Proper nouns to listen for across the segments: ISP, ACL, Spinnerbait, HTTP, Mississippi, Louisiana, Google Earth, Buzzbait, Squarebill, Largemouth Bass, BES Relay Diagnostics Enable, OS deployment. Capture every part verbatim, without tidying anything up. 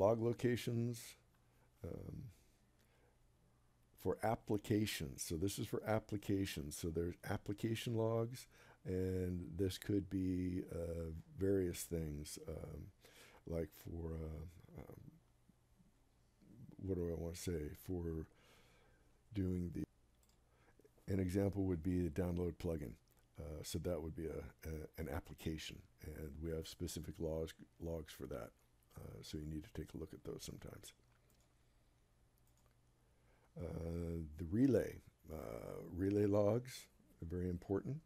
log locations um, for applications. So this is for applications. So there's application logs, and this could be uh, various things um, like for, uh, um, what do I want to say, for doing the, an example would be the download plugin. Uh, so that would be a, a, an application, and we have specific logs, logs for that. Uh, so you need to take a look at those sometimes. Uh, the relay, uh, relay logs are very important.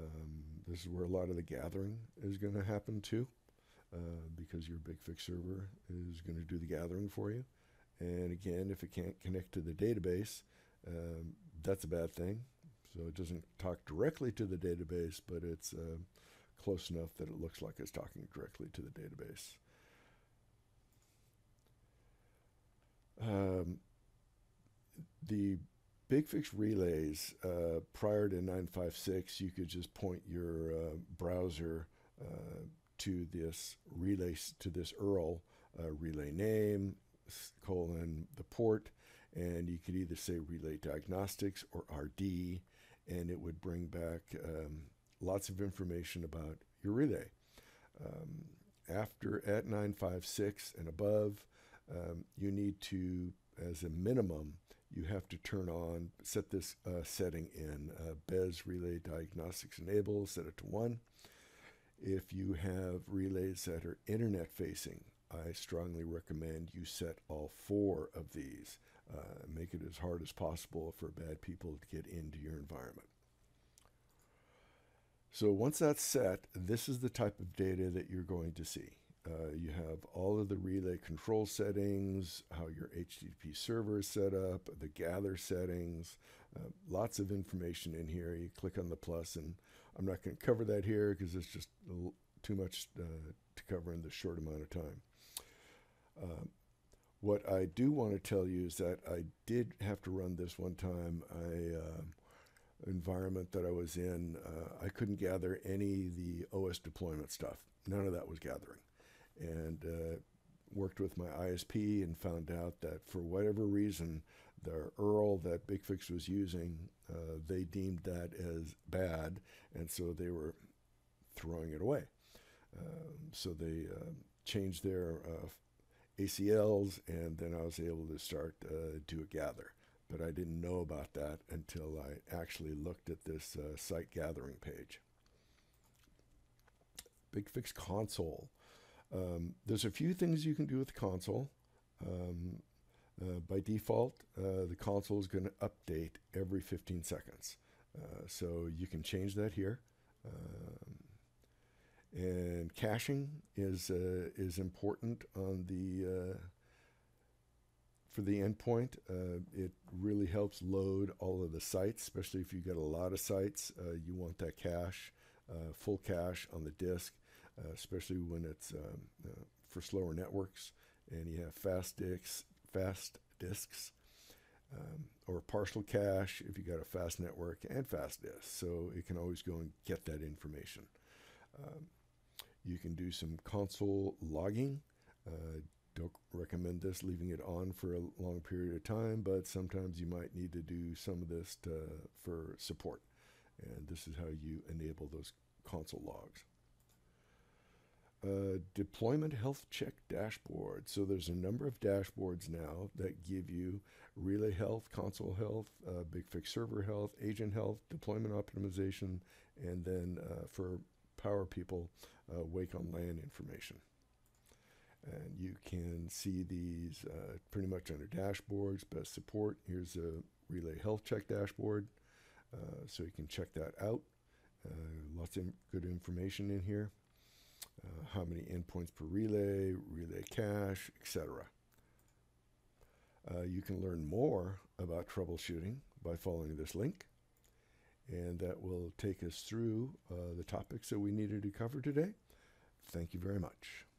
Um, this is where a lot of the gathering is going to happen too, uh, because your big fix server is going to do the gathering for you. And again, if it can't connect to the database, um, that's a bad thing. So it doesn't talk directly to the database, but it's uh, close enough that it looks like it's talking directly to the database. Um, the BigFix relays, uh, prior to nine five six, you could just point your uh, browser uh, to this relay, to this U R L, uh, relay name, colon, the port, and you could either say Relay Diagnostics or R D, and it would bring back um, lots of information about your relay. Um, after, at nine five six and above, um, you need to, as a minimum, you have to turn on, set this uh, setting in uh, B E S Relay Diagnostics Enable, set it to one. If you have relays that are internet facing, I strongly recommend you set all four of these. Uh, make it as hard as possible for bad people to get into your environment. So once that's set, this is the type of data that you're going to see. Uh, you have all of the relay control settings, how your H T T P server is set up, the gather settings, uh, lots of information in here. You click on the plus, and I'm not going to cover that here because it's just too much uh, to cover in the short amount of time. Um, what I do want to tell you is that I did have to run this one time. I, uh, environment that I was in, uh, I couldn't gather any of the O S deployment stuff. None of that was gathering. And uh, worked with my I S P and found out that for whatever reason, the U R L that BigFix was using, uh, they deemed that as bad, and so they were throwing it away. Um, so they uh, changed their uh, A C Ls, and then I was able to start uh, do a gather. But I didn't know about that until I actually looked at this uh, site gathering page. BigFix console. Um, there's a few things you can do with the console. Um, uh, by default, uh, the console is going to update every fifteen seconds. Uh, so you can change that here. Um, And caching is uh, is important on the uh, for the endpoint. Uh, it really helps load all of the sites, especially if you've got a lot of sites. Uh, you want that cache, uh, full cache on the disk, uh, especially when it's um, uh, for slower networks and you have fast disks, fast disks, um, or partial cache if you've got a fast network and fast disk. So it can always go and get that information. Um, You can do some console logging. Uh, don't recommend this, leaving it on for a long period of time, but sometimes you might need to do some of this to, for support. And this is how you enable those console logs. Uh, deployment health check dashboard. So there's a number of dashboards now that give you relay health, console health, uh, BigFix server health, agent health, deployment optimization, and then uh, for Power people, uh, wake on LAN information. And you can see these uh, pretty much under dashboards, best support. Here's a relay health check dashboard. Uh, so you can check that out. Uh, lots of good information in here. Uh, how many endpoints per relay, relay cache, et cetera. Uh, you can learn more about troubleshooting by following this link. And that will take us through uh, the topics that we needed to cover today. Thank you very much.